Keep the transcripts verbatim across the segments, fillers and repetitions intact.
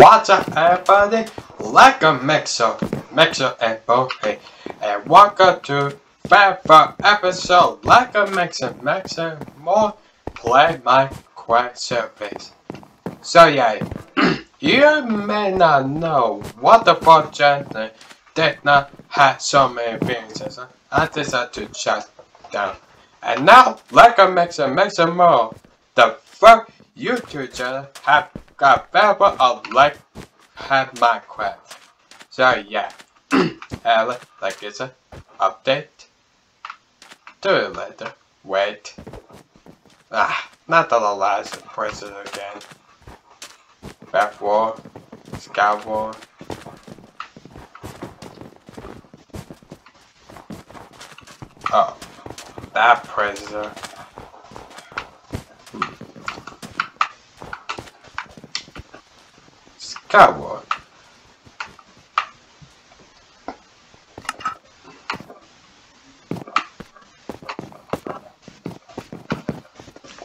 What's up, everybody? Welcome, Mexo, Mexo and Bohe, and welcome to another episode. Welcome, Mexo, Mexo, more play my quest service. So yeah, you may not know what the fuck gently did not have so many appearances. Huh? I decided to shut down. And now, welcome, Mexo, Mexo, more the fuck YouTube channel have got better of like have Minecraft. So yeah, uh, like it's a update. Do it later. Wait. Ah, not the last person again. Bath War, Sky War. Oh, that prisoner. Coward.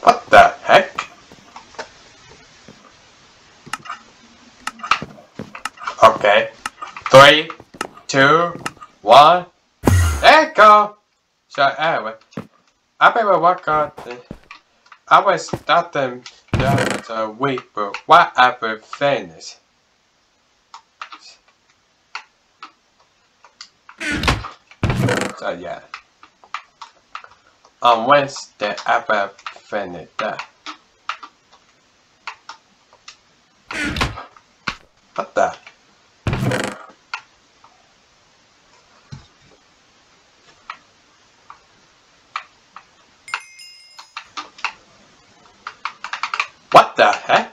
What the heck? Okay. Three, two, one. There you go. So anyway, I remember what on the I was starting the week, but whatever finished. So yeah, on Wednesday I will finish that. What the? What the heck?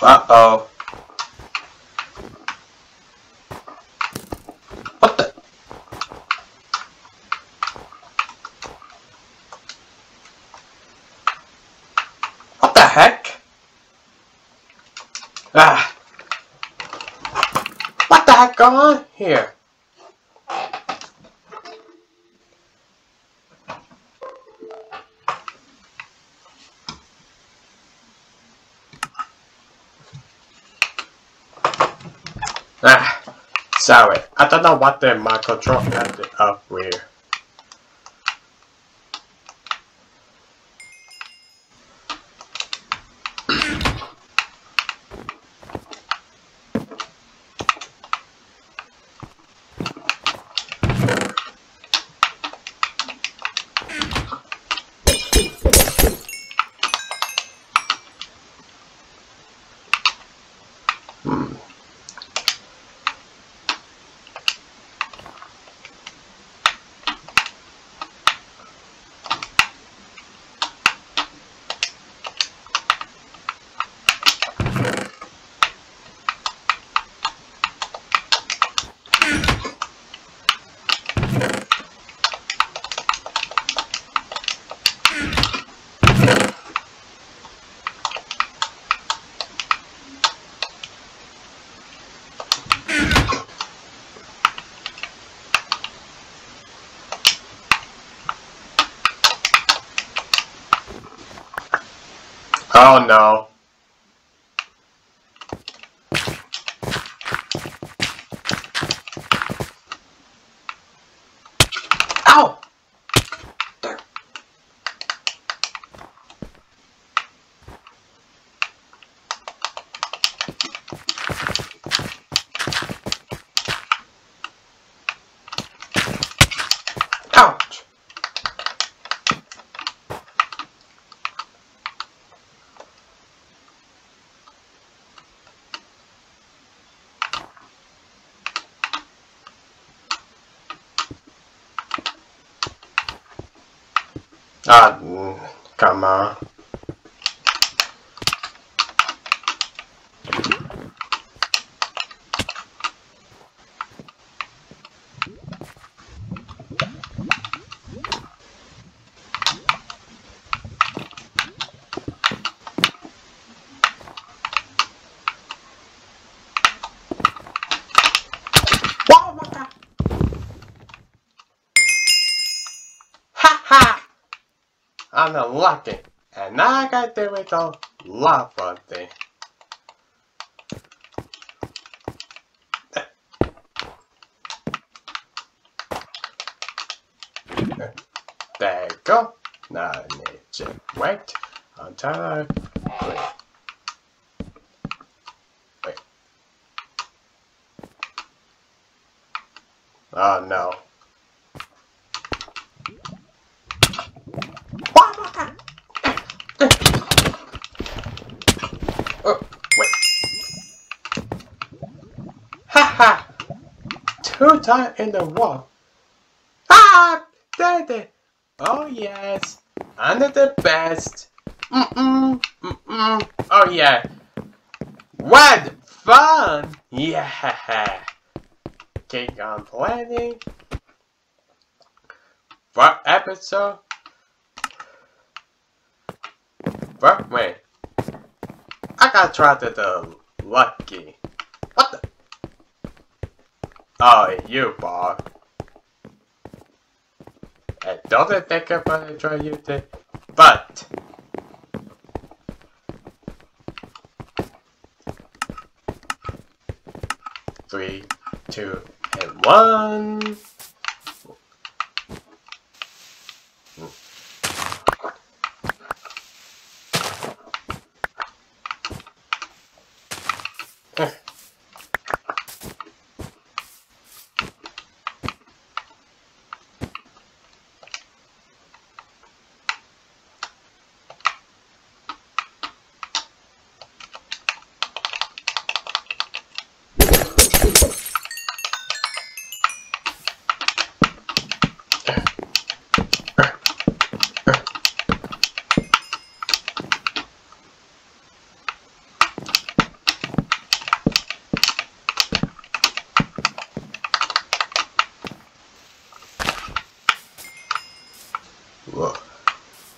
Uh-oh. What the? What the heck? Ah. What the heck going on here? Ah, sorry, I don't know what the my control ended up with. Hmm. Oh no. Ow! There. Ouch! Ah, come on. What kinda lucky, and I got the little love on thing. There you go. Now I need to wait until I click. Wait. Oh no. Oh, wait. Haha! Two times in the wall. Ah! Daddy! Oh yes, under the best. Mm-mm, mm-mm. Oh yeah. What fun! Yeah. Keep on planning for episode. But wait, I gotta try to the lucky. What the? Oh, you ball. I don't think I'm gonna try you to, but three, two, and one.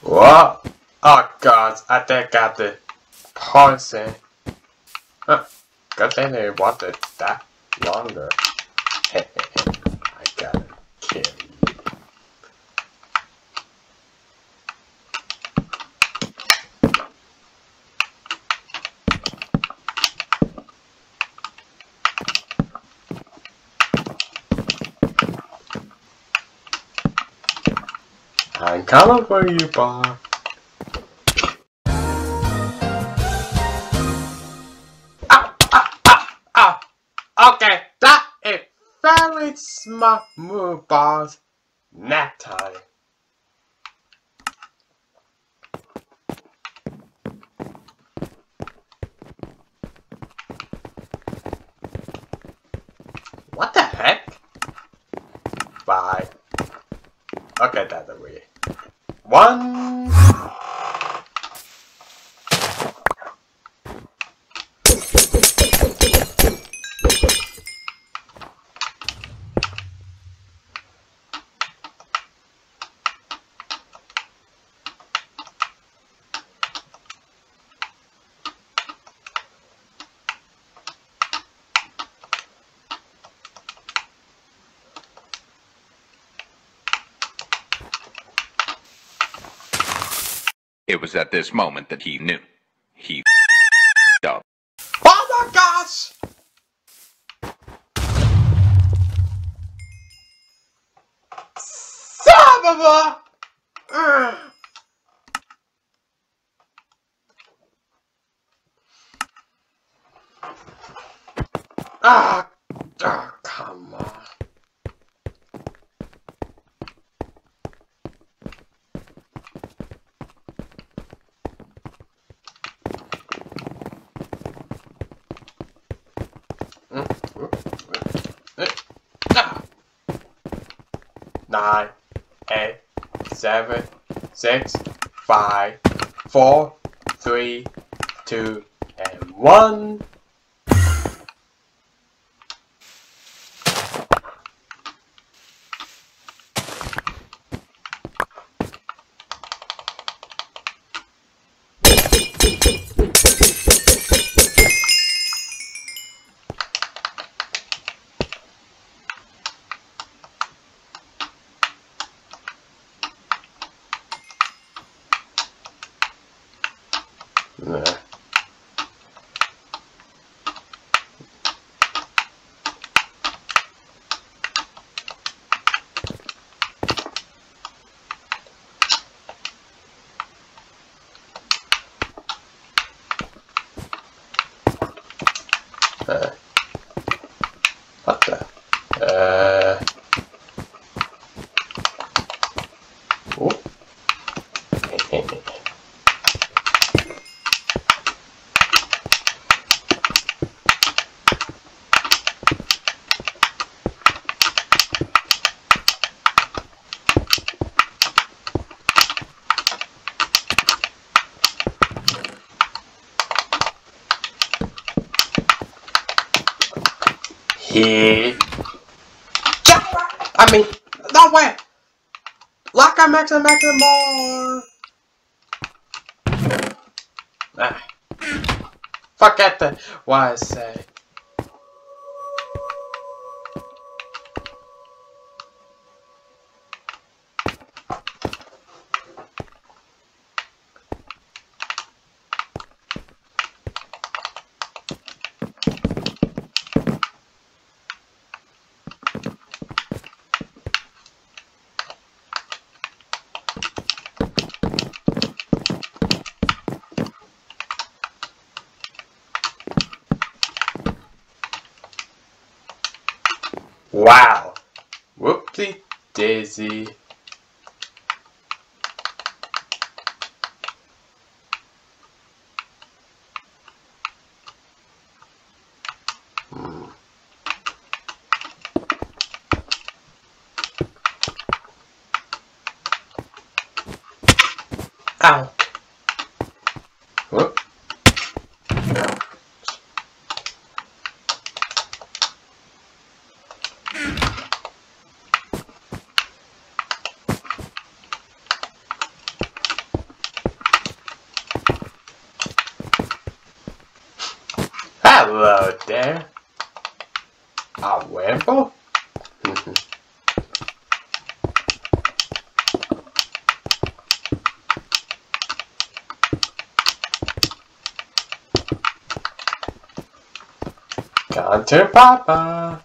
Whoa! Oh god, I think I got the poison. Huh. Good thing they wanted that longer. I gotta kill you. I'm coming for you, Bob. Ah, ah, ah, ah. Okay, that is very smart move, boss. Next time. What the heck? Bye. Okay, that's the way. One. It was at this moment that he knew. He f***ed up. Oh my gosh! Son of a... Ugh. Ah, oh, come on. Nine, eight, seven, six, five, four, three, two, and one. uh, hatta uh, oh. Yeah. I mean, no way! Lock our max and back to the ball! Ah. Fuck that thing. Why say? Wow! Whoopsie daisy. Mm. Ow. Whoop. Hello there. Ah, wherefore? Come to Papa.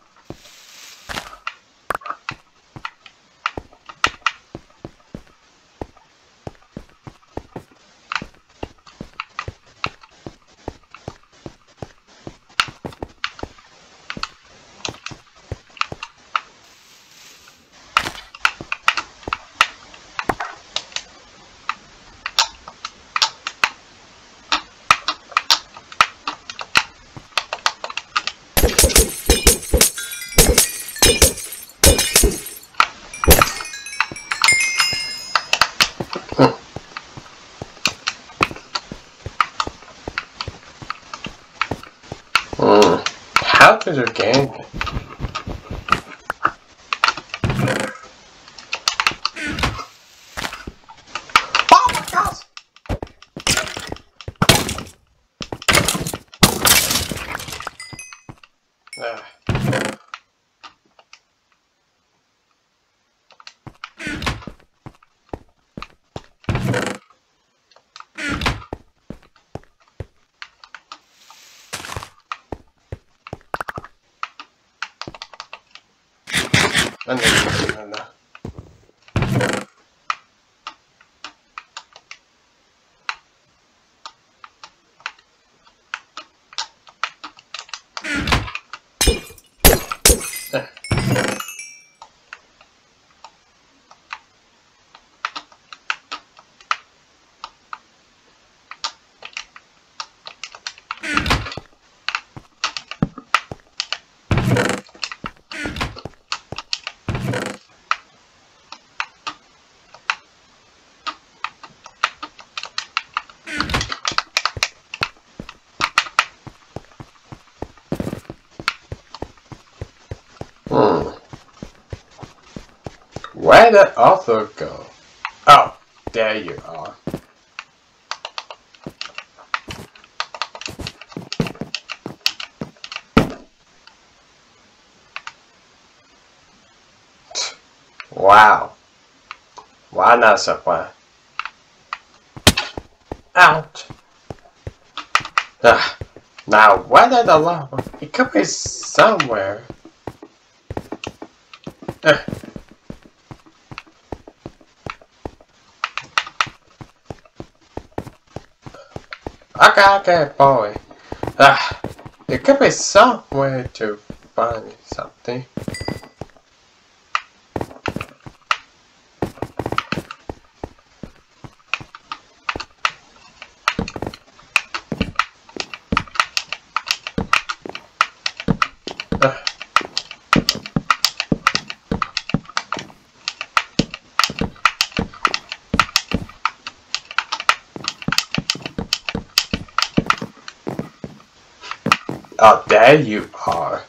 How does your game? Oh my gosh! Uh. And then, and, uh, where did that also go? Oh, there you are. Wow. Why not supply? Ouch. Ugh. Now, where did the lava? It could be somewhere. Ugh. Okay, okay, boy. Ah. There could be some way to find something. Oh, there you are.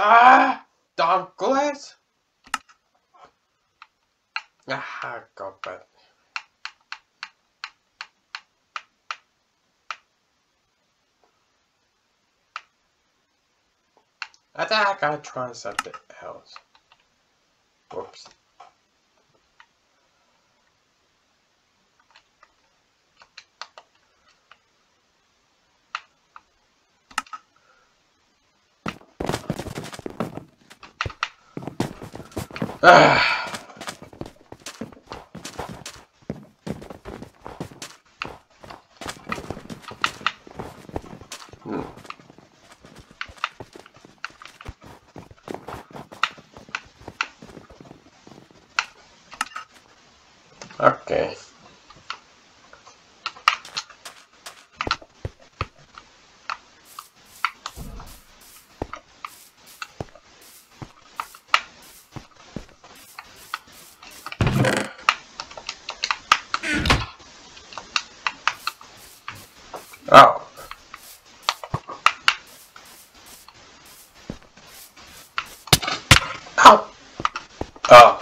Ah, Douglas. Ah, go back. I think I gotta try something else. Whoops. Ah. Hmm. Okay. Oh. Ow. Oh. Ah.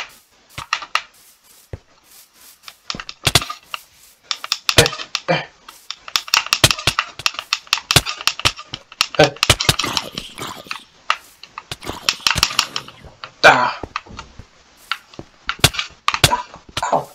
Huh?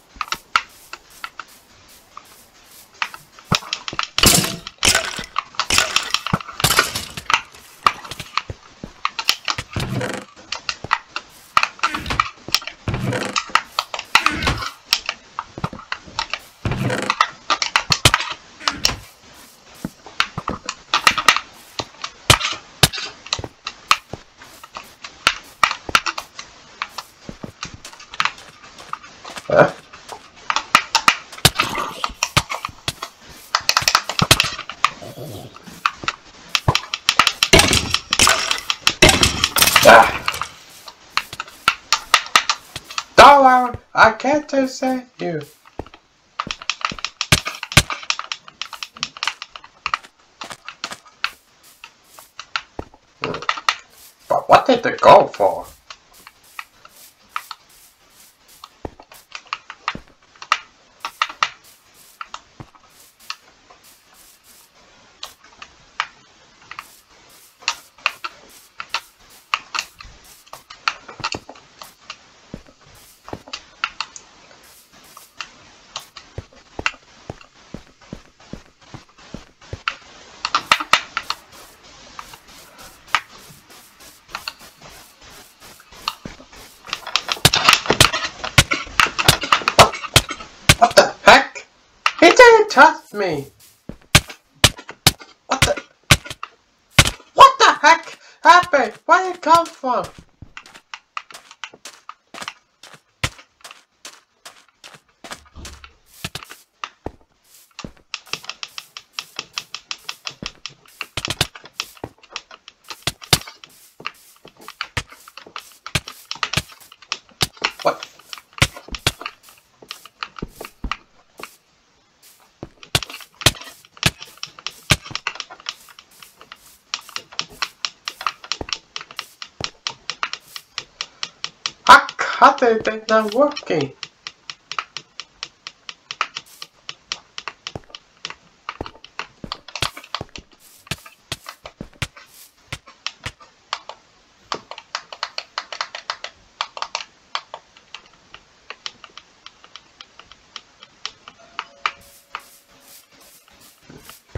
Ah. Dollar, I can't to save you. Hmm. But what did they go for? Trust me. What the? What the heck happened? Where did it come from? What? How did that not working?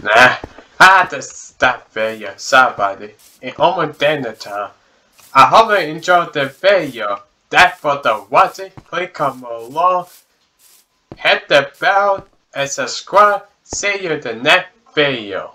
Nah, I had to stop video, somebody. It's almost dinner time. I hope you enjoyed the video. That's for the watching. Click on below, hit the bell, and subscribe. See you in the next video.